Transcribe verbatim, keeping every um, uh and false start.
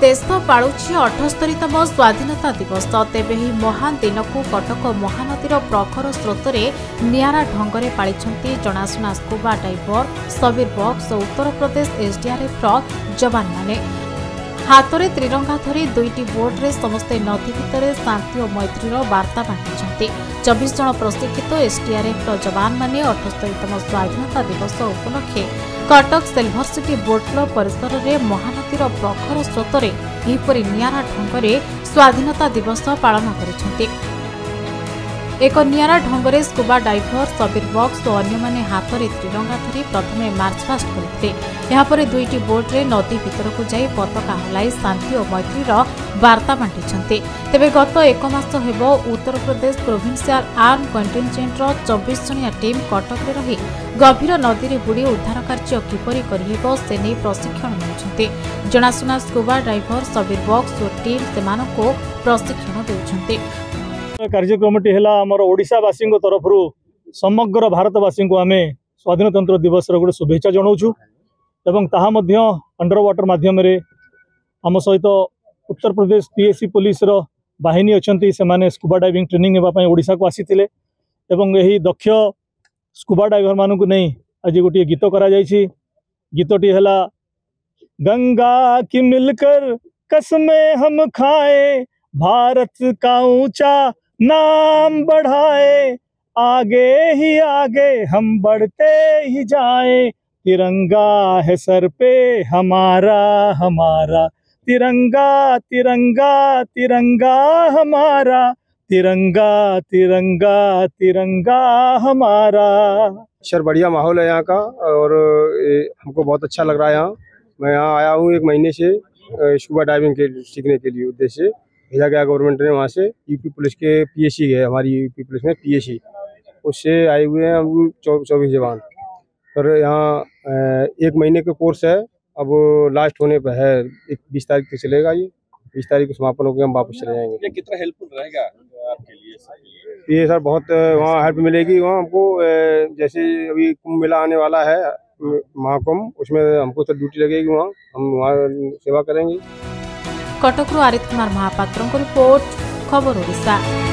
देश पालुछि अठस्तरीतम स्वाधीनता दिवस। तेबे ही महान दिन को कटक महानदीर प्रखर स्रोतरे निरा ढंग में पाली जनाशुना स्कूबा डाइवर शबीर बक्स और उत्तर प्रदेश एसडीआरएफ जवान माने हाथ में त्रिरंगा धरी दुईटी बोर्डरे समस्ते नदी भितर शांति और मैत्रीर बार्ता बांटी। चौबीस जन प्रशिक्षित एसडीआरएफ जवान माने अठस्तरीतम स्वाधीनता दिवस उपलक्षे Cuttack silver city boat club परिसर में महानदीर प्रखर स्रोतरे एपरि निरा ढंग में स्वाधीनता दिवस पालन कर एक निरा ढंग में स्कूबा डाइवर शबीर बक्स और अन्य हाथ में त्रिरंगा धरी प्रथमे मार्चपास्ट करते दुईटी बोट्रे नदी भितरकू जाई पताका हलाई शांति और मैत्रीर बार्ता बांटी। तेबे गत एक मास हेबो उत्तर प्रदेश प्रोविंशियल आर्म कंटिजेन्टर चौबीस जणिया टीम कटक में रही गभीर नदी में बुड़ी उद्धार कार्य किपरि करहिबो से नै प्रशिक्षण मिलुछन्ते। जनाशुना स्कूबा डाइवर शबीर बक्स और टीम सेमानकू प्रशिक्षण देउछन्ते। कार्यक्रम टी है आमर ओडावासी तरफ समग्र भारतवासी को आम स्वाधीनतंत्र दिवस गोटे शुभेच्छा जनाऊँ एवं ताहा अंडर वाटर मध्यम आम सहित उत्तर प्रदेश पीएसी पुलिस बाहिनी अच्छी से स्कूबा डाइविंग ट्रेनिंग ओडिशा को आसी यही दक्ष स्कूबा डाइवर मानू नहीं आज गोटे गीत कर गीतटी है गंगा की मिलकर कसमें हम खाए भारत का ऊंचा नाम बढ़ाए आगे ही आगे हम बढ़ते ही जाए तिरंगा है सर पे हमारा हमारा तिरंगा तिरंगा तिरंगा हमारा तिरंगा तिरंगा तिरंगा हमारा। सर बढ़िया माहौल है यहाँ का और हमको बहुत अच्छा लग रहा है। यहाँ मैं यहाँ आया हूँ एक महीने से स्कूबा डाइविंग के सीखने के लिए उद्देश्य से भेजा गया गवर्नमेंट ने। वहाँ से यूपी पुलिस के पीएसी गए, हमारी यूपी पुलिस में पीएसी उससे आए हुए हैं हम चौबीस जवान। पर यहाँ एक महीने का कोर्स है, अब लास्ट होने पर है एक बीस तारीख को चलेगा ये। बीस तारीख को समापन होकर हम वापस चले जाएंगे। ये कितना हेल्पफुल रहेगा आपके लिए? ये सर बहुत वहाँ हेल्प मिलेगी। वहाँ हमको जैसे अभी कुंभ मेला आने वाला है महाकुंभ, उसमें हमको सर ड्यूटी लगेगी, वहाँ हम वहाँ सेवा करेंगे। कटकरू आरित कुमार महापात्र को रिपोर्ट खबर ओडिशा।